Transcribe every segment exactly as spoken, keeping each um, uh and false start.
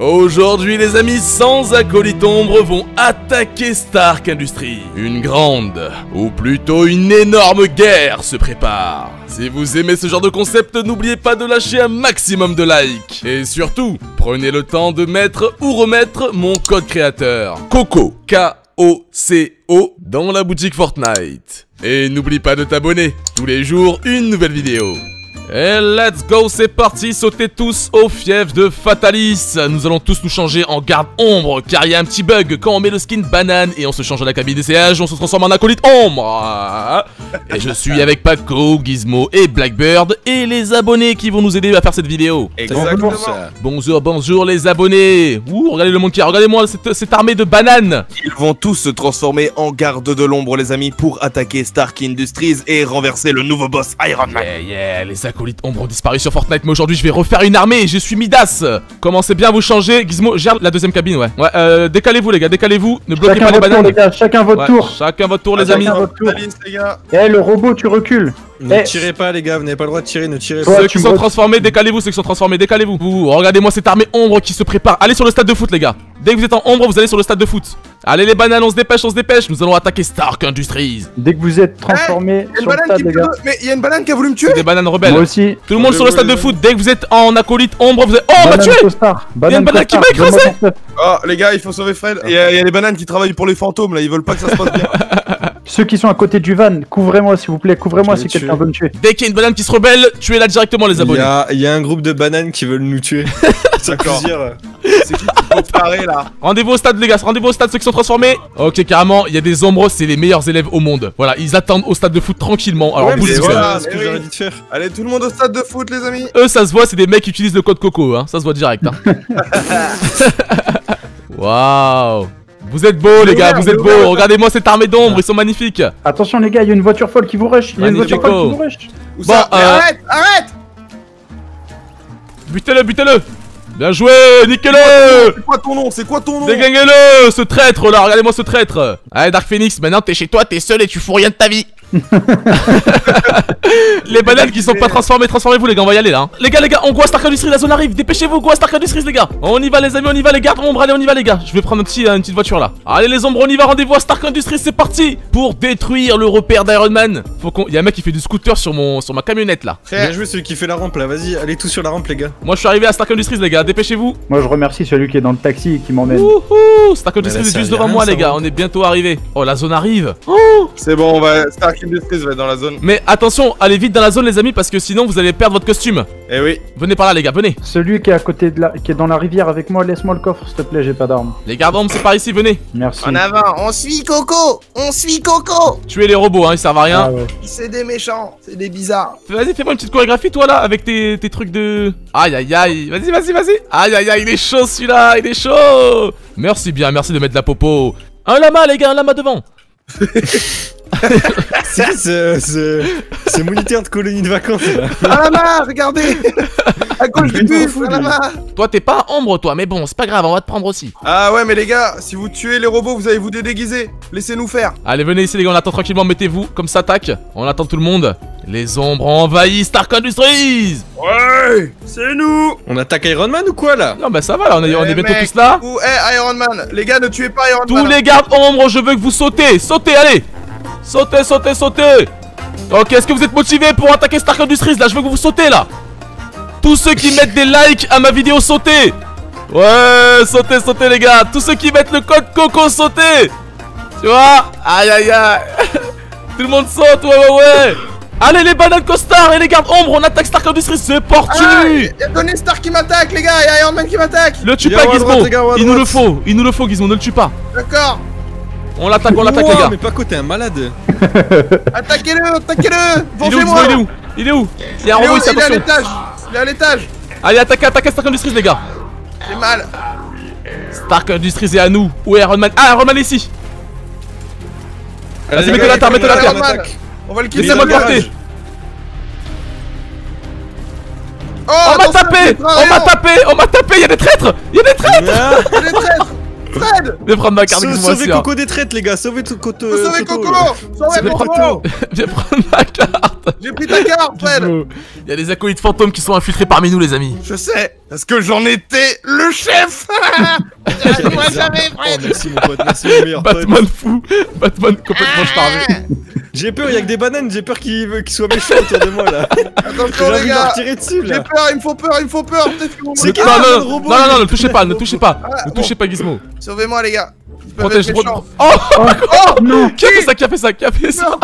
Aujourd'hui les amis, cent acolytes ombres vont attaquer Stark Industries. Une grande, ou plutôt une énorme guerre se prépare. Si vous aimez ce genre de concept, n'oubliez pas de lâcher un maximum de likes. Et surtout, prenez le temps de mettre ou remettre mon code créateur, KOCO, K O C O, dans la boutique Fortnite. Et n'oublie pas de t'abonner, tous les jours une nouvelle vidéo. Et let's go, c'est parti, sautez tous au fief de Fatalis. Nous allons tous nous changer en garde ombre, car il y a un petit bug. Quand on met le skin banane et on se change à la cabine des C H, on se transforme en acolyte ombre. Et je suis avec Paco, Gizmo et Blackbird, et les abonnés qui vont nous aider à faire cette vidéo. Exactement. Bonjour, bonjour les abonnés. Ouh, regardez le monde qui a, regardez-moi cette, cette armée de bananes. Ils vont tous se transformer en garde de l'ombre les amis, pour attaquer Stark Industries et renverser le nouveau boss Iron Man. Yeah, yeah, les acolytes ombres ont disparu sur Fortnite, mais aujourd'hui je vais refaire une armée. Je suis Midas. Commencez bien à vous changer. Gizmo, gère la deuxième cabine, ouais. Ouais, euh, décalez-vous les gars, décalez-vous. Ne bloquez pas les bananes. Tour, les gars. Chacun votre ouais, tour. Chacun votre tour, ah, les amis. Votre tour. Les gars. Eh, le robot, tu recules. Ne eh. tirez pas, les gars, vous n'avez pas le droit de tirer, ne tirez pas. Ceux qui sont transformés, décalez-vous. Ceux qui sont transformés, décalez-vous. Regardez-moi cette armée ombre qui se prépare. Allez sur le stade de foot, les gars. Dès que vous êtes en ombre, vous allez sur le stade de foot. Allez les bananes, on se dépêche, on se dépêche. Nous allons attaquer Stark Industries. Dès que vous êtes transformé hey, sur le stade, les gars. Me... Mais il y a une banane qui a voulu me tuer. Des bananes rebelles. Moi aussi. Tout le monde sur le stade de foot. Dès que vous êtes en acolyte ombre, vous êtes... Oh, on m'a tué. Il y a une banane qui m'a écrasé. Oh, les gars, il faut sauver Fred. Il y a les bananes qui travaillent pour les fantômes, là. Ils veulent pas que ça se passe bien. Ceux qui sont à côté du van, couvrez-moi s'il vous plaît, couvrez-moi si quelqu'un veut me tuer. Dès qu'il y a une banane qui se rebelle, tuez-la directement les abonnés. Il y, y a un groupe de bananes qui veulent nous tuer. D'accord. C'est qui qui faut parer là? Rendez-vous au stade les gars, rendez-vous au stade ceux qui sont transformés. Ok, carrément, il y a des ombres, c'est les meilleurs élèves au monde. Voilà, ils attendent au stade de foot tranquillement. Alors ouais, vous voilà ce que j'aurais dit de faire. Allez tout le monde au stade de foot les amis. Eux ça se voit, c'est des mecs qui utilisent le code Coco, hein. Ça se voit direct. Hein. Waouh. Vous êtes beaux les gars, vous êtes beaux. Regardez-moi cette armée d'ombre, ils sont magnifiques. Attention les gars, il y a une voiture folle qui vous rush. Il y a une voiture folle qui vous rush. Bon, euh... arrête, arrête. Butez-le, butez-le. Bien joué, niquez-le. C'est quoi ton nom? C'est quoi ton nom? Dégagnez-le, ce traître là, regardez-moi ce traître. Allez Dark Phoenix, maintenant t'es chez toi, t'es seul et tu fous rien de ta vie. Les bananes qui sont pas transformées, transformez-vous les gars, on va y aller là hein. Les gars, les gars, on go à Stark Industries, la zone arrive, dépêchez-vous, go à Stark Industries les gars. On y va les amis, on y va les gardes ombre, allez on y va les gars. Je vais prendre un petit, une petite voiture là. Allez les ombres, on y va, rendez-vous à Stark Industries, c'est parti. Pour détruire le repère d'Iron Man. Faut qu'on... Y'a un mec qui fait du scooter sur mon, sur ma camionnette là. Bien joué celui qui fait la rampe là, vas-y, allez tous sur la rampe les gars. Moi je suis arrivé à Stark Industries les gars, dépêchez-vous. Moi je remercie celui qui est dans le taxi et qui m'emmène. Wouhou, Stark Industries est juste devant moi les gars, on est bientôt arrivé. Oh la zone arrive. C'est bon, on va... Industries va être dans la zone. Mais attention, allez vite dans la zone les amis parce que sinon vous allez perdre votre costume. Eh oui. Venez par là les gars, venez. Celui qui est à côté de la, qui est dans la rivière avec moi, laisse-moi le coffre s'il te plaît, j'ai pas d'armes. Les gardes ombres c'est par ici, venez. Merci. En avant, on suit Coco, on suit Coco. Tuez les robots, hein, ils servent à rien. Ah ouais. C'est des méchants, c'est des bizarres. Vas-y, fais-moi une petite chorégraphie toi là avec tes, tes trucs de. Aïe aïe aïe, vas-y vas-y vas-y. Aïe aïe aïe, il est chaud celui-là, il est chaud. Merci bien, merci de mettre la popo. Un lama les gars, un lama devant. C'est ce moniteur de colonie de vacances là. Ah là, regardez. À gauche du bus, ah là. Toi t'es pas ombre toi, mais bon c'est pas grave, on va te prendre aussi. Ah ouais mais les gars, si vous tuez les robots vous allez vous déguiser. Laissez-nous faire. Allez venez ici les gars, on attend tranquillement, mettez-vous comme ça tac. On attend tout le monde. Les ombres ont envahi Stark Industries. Ouais, c'est nous. On attaque Iron Man ou quoi là? Non bah ça va là, on est, on est bientôt tous là. Où est Iron Man? Les gars ne tuez pas Iron Man. Tous les gardes ombres, je veux que vous sautez. Sautez, allez. Sautez, sautez, sautez. Ok, est-ce que vous êtes motivés pour attaquer Stark Industries? Là, je veux que vous sautez là. Tous ceux qui mettent des likes à ma vidéo, sautez. Ouais, sautez, sautez les gars. Tous ceux qui mettent le code Coco, sautez. Tu vois? Aïe, aïe, aïe. Tout le monde saute, ouais, ouais, ouais. Allez les bananes costards et les gardes ombres, on attaque Stark Industries, c'est parti. Y'a Tony Stark qui m'attaque les gars, y'a Iron Man qui m'attaque. Le tue pas Gizmo, il nous le faut, il nous le faut Gizmo, ne le tue pas. D'accord. On l'attaque, on l'attaque les gars. Mais Paco t'es un malade. Attaquez-le, attaquez-le. Vengez-moi. Il est où? Il est où? Il est où? Il est à l'étage. Il est à l'étage. Allez attaquez, attaquez Stark Industries les gars. J'ai mal. Stark Industries est à nous. Où est Iron Man? Ah Iron Man est ici. Vas-y mettez-le à terre, mettez-le à terre. On va le quitter. Laissez-moi porter. Oh, on m'a tapé, on m'a tapé, on m'a tapé, il y a des traîtres, il y a des traîtres, il y a des traîtres. Fred, je vais prendre ma carte Gizmo. Sauvez Coco des traîtres les gars, sauvez tout Coco. Sauvez Coco, sauvez Coco. Viens prendre ma carte. J'ai pris ta carte Fred. Il y a des acolytes fantômes qui sont infiltrés parmi nous les amis. Je sais. Parce que j'en étais le chef. Moi jamais, Fred. Merci mon pote, merci mon meilleur pote. Batman fou, Batman complètement starvé. J'ai peur, y'a que des bananes, j'ai peur qu'ils qu soient méchants autour de moi là. Attention les gars, j'ai peur, ils me font peur, ils me font peur. C'est qui? Non, non, non, ne touchez pas, ne touchez pas, ne touchez pas Gizmo. Sauvez-moi les gars. Protège. Oh, oh non. Qui a fait ça? Qui a fait ça? Qui a fait ça?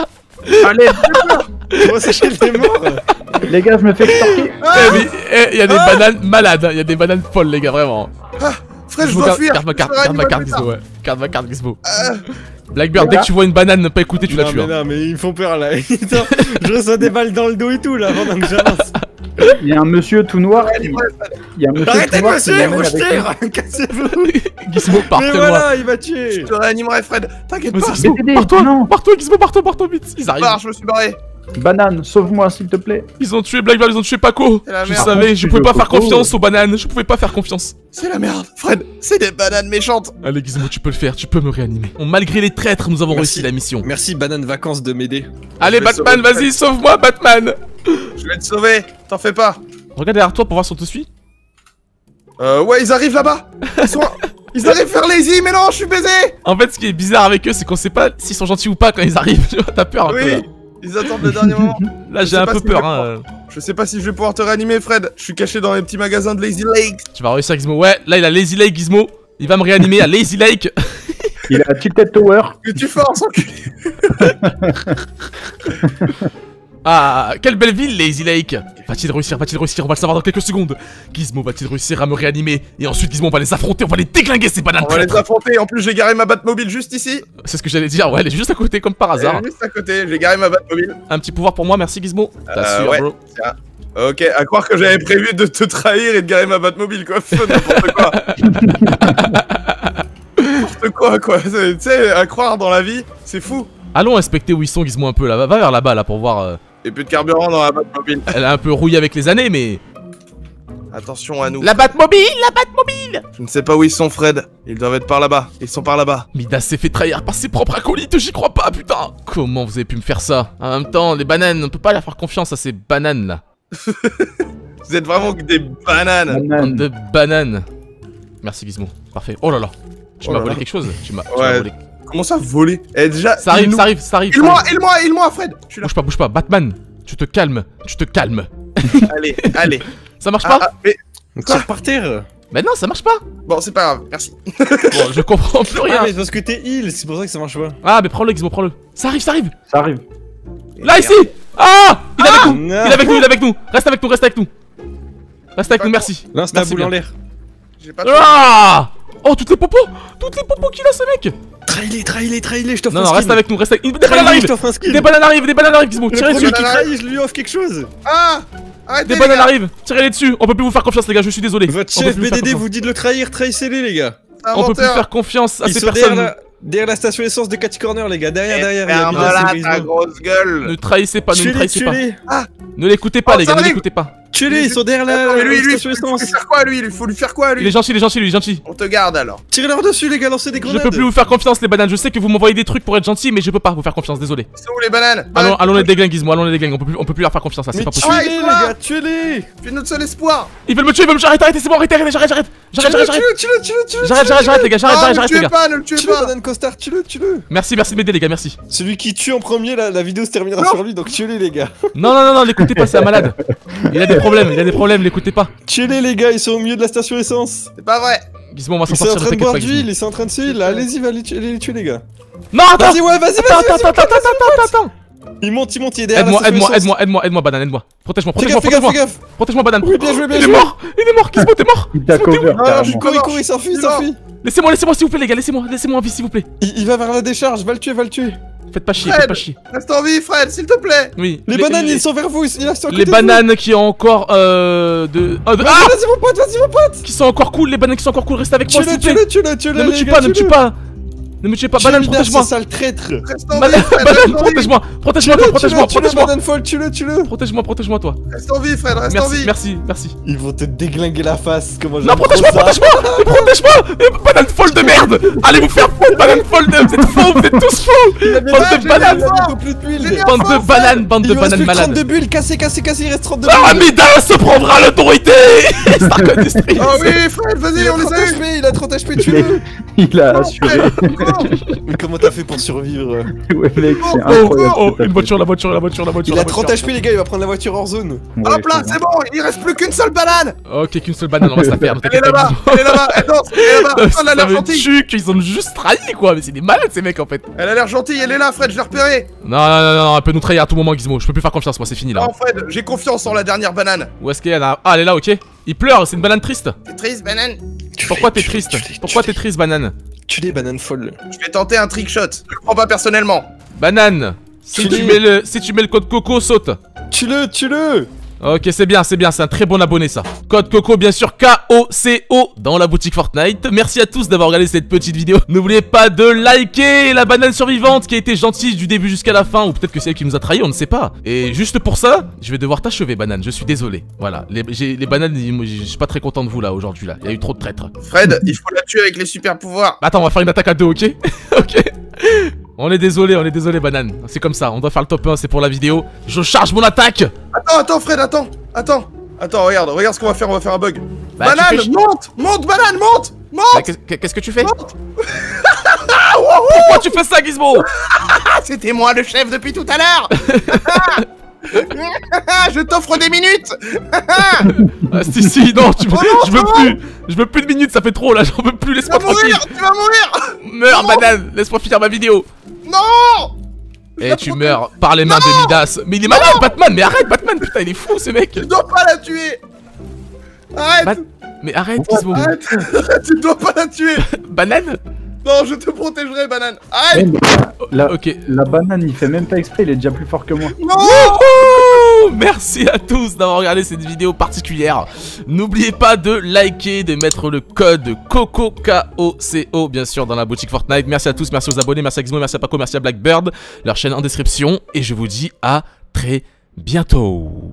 Allez, moi c'est chez les morts. Les gars, je me fais extorquer. Eh, y'a des bananes malades, y'a des bananes folles les gars, vraiment. Frère, je dois fuir. Garde ma carte, garde ma carte Gizmo, ouais. Garde ma carte Gizmo. Blackbird, dès que tu vois une banane ne pas écouter, tu la tues. Non mais non, mais ils me font peur là. Je reçois des balles dans le dos et tout là, avant que j'avance. Il y a un monsieur tout noir. Arrêtez de me suivre, je tire. Cassez-vous. Gizmo, partez-moi. Mais voilà, il m'a tué. Je te réanimerai, Fred. T'inquiète pas. Pars-toi, pars-toi Gizmo, pars-toi, pars-toi vite. Ils arrivent. Je me suis barré. Banane, sauve-moi s'il te plaît. Ils ont tué Blackbird, ils ont tué Paco. Je savais, je pouvais pas faire confiance aux bananes. Je pouvais pas faire confiance. C'est la merde, Fred. C'est des bananes méchantes. Allez Gizmo, tu peux le faire, tu peux me réanimer. Malgré les traîtres, nous avons réussi la mission. Merci Banane Vacances de m'aider. Allez Batman, vas-y, sauve-moi Batman. Je vais te sauver, t'en fais pas. Regarde derrière toi pour voir si on te suit. Euh ouais, ils arrivent là-bas. Ils sont... Ils arrivent faire lazy, mais non, je suis baisé. En fait, ce qui est bizarre avec eux, c'est qu'on sait pas s'ils sont gentils ou pas quand ils arrivent. Tu vois, t'as peur un peu. Oui. Ils attendent le dernier moment. Là j'ai un peu peur hein. Je sais pas si je vais pouvoir te réanimer Fred. Je suis caché dans les petits magasins de Lazy Lake. Tu vas réussir Gizmo. Ouais, là il a Lazy Lake Gizmo. Il va me réanimer à Lazy Lake. Il a Tilted Tower. Que tu forces en cul. Ah, quelle belle ville Lazy Lake. Va-t-il réussir, va-t-il réussir, on va le savoir dans quelques secondes. Gizmo va-t-il réussir à me réanimer? Et ensuite Gizmo on va les affronter, on va les déglinguer ces bananes. On va les affronter, en plus j'ai garé ma Batmobile juste ici. C'est ce que j'allais dire, ouais elle est juste à côté comme par hasard. Elle est juste à côté, j'ai garé ma Batmobile. Un petit pouvoir pour moi, merci Gizmo. T'as sûr, bro. Ok, à croire que j'avais prévu de te trahir et de garer ma Batmobile quoi, n'importe quoi. N'importe quoi quoi, tu sais, à croire dans la vie, c'est fou. Allons inspecter où ils sont Gizmo un peu là, va vers là-bas là pour voir. Et plus de carburant dans la Batmobile. Elle a un peu rouillé avec les années, mais... Attention à nous. La Batmobile, la Batmobile. Je ne sais pas où ils sont, Fred. Ils doivent être par là-bas. Ils sont par là-bas. Midas s'est fait trahir par ses propres acolytes, j'y crois pas, putain. Comment vous avez pu me faire ça? En même temps, les bananes, on peut pas leur faire confiance à ces bananes, là. Vous êtes vraiment que des bananes. Bande de bananes. Merci, Gizmo. Parfait. Oh là là. Tu m'as volé quelque chose. Tu m'as volé... Comment ça voler? Eh déjà, ça arrive, nous... ça arrive, ça arrive. Il-moi, il-moi, il-moi, Fred. Je suis là. Bouge pas, bouge pas, Batman. Tu te calmes, tu te calmes. Allez, allez. Ça marche pas? Ah, ah, mais... Quoi? Tire par terre. Mais non, ça marche pas. Bon, c'est pas grave, merci. Bon, je comprends plus rien. Ah, mais parce que t'es heal, c'est pour ça que ça marche pas. Ah, mais prends-le, Gizmo, prends-le. Ça arrive, ça arrive. Ça arrive. Là, ici. Ah, il est ah avec nous. Non. Il est avec nous, il est avec nous. Reste avec nous, reste avec nous. Reste avec nous, merci. Là, c'est la boule en l'air. J'ai pas. Ah. Oh, toutes les popos. Toutes les popos qu'il a, ce mec. Trailé, trailé, trailé, je t'offre un skin. Non, non, reste avec nous, reste avec nous. Des bananes arrivent, des bananes arrivent, des bananes arrivent, Gizmo, tirez dessus. Je lui offre quelque chose. Ah, arrêtez. Des bananes arrivent, tirez-les dessus. On peut plus vous faire confiance, les gars, je suis désolé. Votre chef B D D vous dit de le trahir, trahissez-les, les gars. On peut plus faire confiance à ces personnes. Derrière la station essence de quatre corners, les gars, derrière, derrière. Ferme là ta grosse gueule. Ne trahissez pas, ne trahissez pas. Ne l'écoutez pas, les gars, ne l'écoutez pas. Tuez-les, ils sont derrière la station essence. Il faut lui faire quoi, lui? Il faut lui faire quoi, lui? Il est gentil, il est gentil, lui, gentil. On te garde alors. Tirez-leur dessus, les gars, lancez des grenades. Je peux plus vous faire confiance, les bananes. Je sais que vous m'envoyez des trucs pour être gentil, mais je peux pas vous faire confiance, désolé. C'est où les bananes? Allons, allons les déglinguer, Gizmo, allons les déglinguer. On peut plus, on peut plus leur faire confiance, là, c'est pas possible. Tuez-les, les gars, tuez-les. C'est notre seul espoir. Ils veulent me tuer, ils veulent me tuer. Arrête, arrête, c'est bon, arrête, arrête, j'arrête, j'arrête. J'arrête, j'arrête, j'arrête, j'arrête, les gars, j'arrête, j'arrête, les gars. Ne le tuez pas, Banane Costard, tue-le, tue-le. Merci, merci de m'aider, les gars, merci. Celui qui tue en premier, la vidéo se terminera sur lui, donc tuez-les, les gars. Non, non, non, non, l'écoutez pas, c'est un malade. Il a des problèmes, il a des problèmes, l'écoutez pas. Tuez-les les gars, ils sont au milieu de la station essence. C'est pas vrai. Gizmo, on va s'en sortir. Ils sont en train de boire d'huile, ils sont en train de se heal. Allez-y, va les tuer les gars. Non, attends. Vas-y, ouais, vas-y, vas-y. Attends, attends, attends, attends, attends. Il monte, il monte, il est derrière. Aide-moi, aide-moi, aide-moi, aide-moi, aide-moi, Banane, aide-moi. Protège-moi, protège-moi, protège-moi. Protège-moi, Banane. Oui, bien joué, bien joué. Il est mort, il est mort, Gizmo, t'es mort. Il t'a couvert. Ah, je cours, il court, il s'enfuit, il s'enfuit. Laissez-moi, laissez-moi, s'il vous plaît, les gars, laissez-moi, laissez-moi en vie, s'il vous plaît. Il va vers la décharge, va le tuer, va le tuer. Faites pas chier, Fred, faites pas chier. Reste en vie, Fred, s'il te plaît. Oui. Les, les bananes, les... ils sont vers vous. Ils sont les bananes vous. Qui ont encore euh, de. Ah, de... ah vas-y mon pote, vas-y mon pote. Qui sont encore cool, les bananes qui sont encore cool. Reste avec moi, s'il te plaît. Tue-le, tue-le, ne me tue pas, ne me tue pas. Ne me tue pas, banane, protège-moi. C'est sale traître. Banane, protège-moi, protège-moi, protège-moi, protège-moi. Banane folle, tue-le, tue-le. Protège-moi, protège-moi toi. Reste en vie, Fred, reste en vie. Merci, merci. Ils vont te déglinguer la face. Comment je vais faire ça ? Non, protège-moi, protège-moi, protège-moi. Banane folle de merde. Allez vous faire. une banane folle, vous êtes faux, vous êtes tous faux. Bande de bananes, bande de bananes, bande de bananes malades. trente-deux bulles, cassé, cassé, cassé, il reste trente-deux bulles. Ah, Midas se prendra l'autorité. Stark Industries. Ah oui, Fred, vas-y, on les a eu. Il a trente H P, tu veux. Il a assuré. Mais comment t'as fait pour survivre? Ouais, mec, c'est incroyable. Une voiture, la voiture, la voiture, la voiture. Il a trente H P, les gars, il va prendre la voiture hors zone. Hop là, c'est bon, il reste plus qu'une seule banane. Ok, qu'une seule banane, on va se la perdre. Elle est là-bas, elle est là-bas, elle danse, elle est là-bas. Elle a l'air gentille. Ils ont juste trahi, quoi, mais c'est des malades ces mecs en fait. Elle a l'air gentille, elle est là, Fred, je l'ai repérée. Non, non, non, non, elle peut nous trahir à tout moment, Gizmo. Je peux plus faire confiance, moi, c'est fini là. Non, Fred, j'ai confiance en la dernière banane. Où est-ce qu'elle a... Ah, elle est là, ok. Il pleure, c'est une banane triste. T'es triste, banane? Pourquoi t'es triste? Pourquoi t'es triste, banane? Tu les bananes folles. Je vais tenter un trick shot. Je le prends pas personnellement. Banane, si tu mets le, si tu mets le code Coco, saute. Tue-le, tue-le. Ok, c'est bien, c'est bien, c'est un très bon abonné ça. Code Coco, bien sûr, K O C O dans la boutique Fortnite. Merci à tous d'avoir regardé cette petite vidéo. N'oubliez pas de liker la banane survivante qui a été gentille du début jusqu'à la fin. Ou peut-être que c'est elle qui nous a trahis, on ne sait pas. Et juste pour ça, je vais devoir t'achever, banane, je suis désolé. Voilà, les, les bananes, je suis pas très content de vous là, aujourd'hui là. Il y a eu trop de traîtres. Fred, il faut la tuer avec les super pouvoirs. Attends, on va faire une attaque à deux, ok? Ok. On est désolé, on est désolé, banane. C'est comme ça, on doit faire le top un, c'est pour la vidéo. Je charge mon attaque. Attends, attends, Fred, attends, attends. Attends, regarde, regarde ce qu'on va faire, on va faire un bug. Bah, banane, fais... monte, monte, banane, monte, monte. Bah, qu'est-ce que tu fais? Pourquoi tu fais ça, Gizmo? C'était moi le chef depuis tout à l'heure. Je t'offre des minutes. Ah, si, si, non, tu veux, oh non, je veux plus. Je veux plus de minutes, ça fait trop là, j'en veux plus, laisse-moi tranquille. Tu vas mourir, tu vas mourir. Meurs, banane, laisse-moi finir ma vidéo. Non. Eh, tu meurs par les mains non de Midas. Mais il est malade, Batman, mais arrête, Batman, putain, il est fou ce mec. Tu dois pas la tuer. Arrête. Bat... Mais arrête, Gizmo. Arrête. Tu dois pas la tuer. Banane. Non, je te protégerai, banane. Arrête. La, okay, la banane, il fait même pas exprès, il est déjà plus fort que moi. Non. Merci à tous d'avoir regardé cette vidéo particulière. N'oubliez pas de liker, de mettre le code Coco K O C O bien sûr dans la boutique Fortnite. Merci à tous, merci aux abonnés, merci à Gizmo, merci à Paco, merci à Blackbird. Leur chaîne en description. Et je vous dis à très bientôt.